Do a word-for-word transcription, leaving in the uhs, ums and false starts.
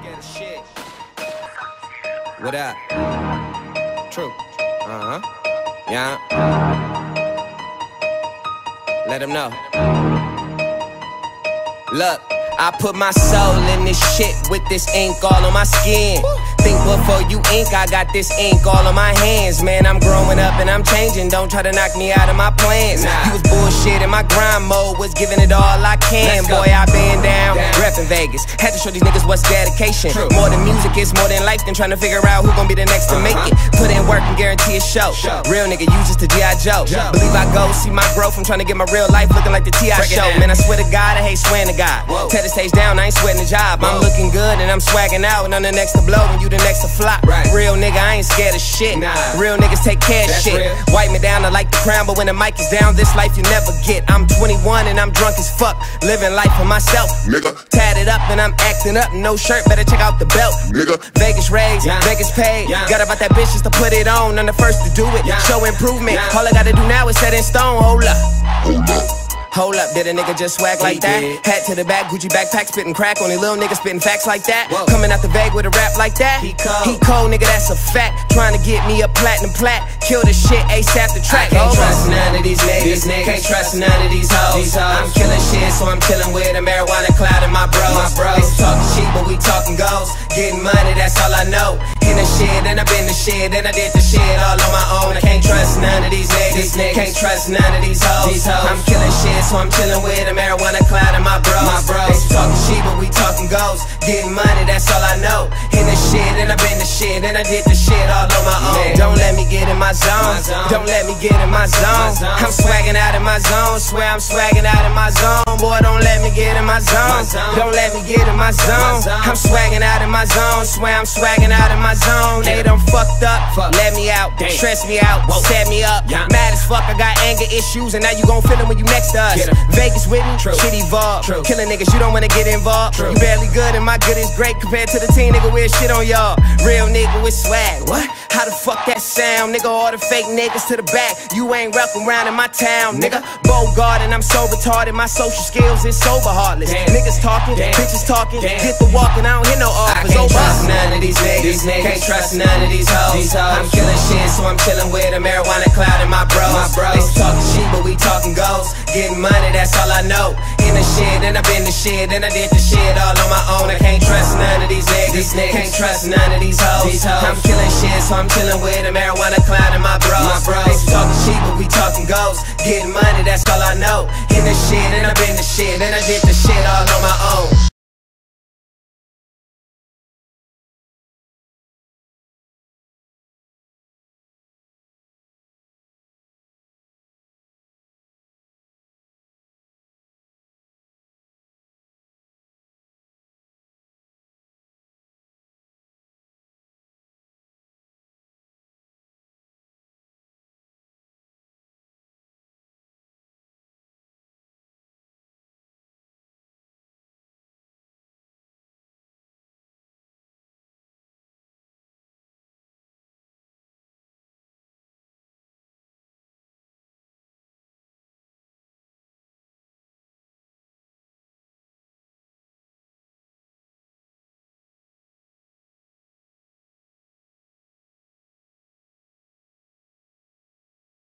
scared of shit. What up? True. Uh-huh. Yeah. Let him know. Look, I put my soul in this shit with this ink all on my skin. Think before you ink, I got this ink all on my hands. Man, I'm growing up and I'm changing. Don't try to knock me out of my plans. Nah. You was bullshit in my grind mode, was giving it all I can. Boy, I been down, down. reppin' Vegas. Had to show these niggas what's dedication. True. More than music, it's more than life. Than trying to figure out who gon' be the next to uh-huh. make it. Put in work and guarantee a show. show. Real nigga, you just a G I Joe. Joe. Believe I go, see my growth. I'm trying to get my real life looking like the T I show. Man, I swear to God, I hate swearing to God. Whoa. Tear the stage down, I ain't sweating the job. Whoa. I'm looking good and I'm swagging out. And I'm the next to blow and you the next to flop. Right. Real nigga, I ain't scared of shit. Nah. Real niggas take care of That's shit. Real. Wipe me down, I like the crown, but when the mic is down, this life you never get. I'm twenty-one and I'm drunk as fuck, living life for myself. Nigga. Tatted up and I'm acting up, no shirt, better check out the belt. Nigga. Vegas raised, yeah. Vegas paid. Yeah. Got about that bitch just to put it on, I'm the first to do it. Yeah. Show improvement, yeah. All I gotta do now is set in stone. Hold up. Hold up. Hold up, did a nigga just swag like that? Hat to the back, Gucci backpack, spittin' crack. Only little nigga spittin' facts like that. Whoa. Coming out the bag with a rap like that. He cold, he cold nigga, that's a fact. Trying to get me a platinum plat. Kill the shit ASAP the track. I can't Over. trust none of these niggas. niggas. Can't trust none of these hoes. These hoes. I'm killing shit, so I'm killing with a marijuana cloud in my bros. My bros. They talk cheap, but we talking goals. Getting money, that's all I know. In the shit, and I've been the shit, and I did the shit all on my own. I can't trust none of these niggas. These niggas. Can't trust none of these hoes. These hoes. I'm killing shit. So I'm chillin' with a marijuana cloud and my bros. My bros. They talkin' shit, but we talkin' goals. Getting money, that's all I know. In the shit, and I've been the shit, and I did the shit all on my own. Don't let me get in my zone. Don't let me get in my zone. I'm swaggin' out in my zone. Swear I'm swaggin' out in my zone. Boy, don't let me get in my zone. Don't let me get in my zone. I'm swaggin' out in my zone. Swear I'm swaggin' out in my zone. They done fucked up. Let me out. Stress me out. Set me up. Mad as fuck, I got anger issues, and now you gon' feel it when you next up. Vegas with me, True. shit evolved. True. Killing niggas, you don't wanna get involved. True. You barely good and my good is great compared to the teen nigga with shit on y'all. Real nigga with swag. What? How the fuck that sound? Nigga, all the fake niggas to the back. You ain't rapping around in my town, nigga. Bogart and I'm so retarded. My social skills is sober heartless. Damn. Niggas talking, Damn. bitches talking. Damn. Get the walking, I don't hear no offers. I can't trust none of these niggas. These niggas. Can't trust none of these hoes. These hoes. I'm killing shit, so I'm chilling with a marijuana cloud and my bros. My bros. They talking shit, but we talking goals. Getting money, that's all I know. In the shit, and I've been the shit, and I did the shit all on my own. I can't trust none of these niggas. These niggas. Can't trust none of these hoes. These hoes. I'm killing shit, so I'm chilling with a marijuana cloud and my bros. My bros. They talking shit, but we talking goals. Getting money, that's all I know. In the shit, and I've been the shit, and I did the shit all on my own.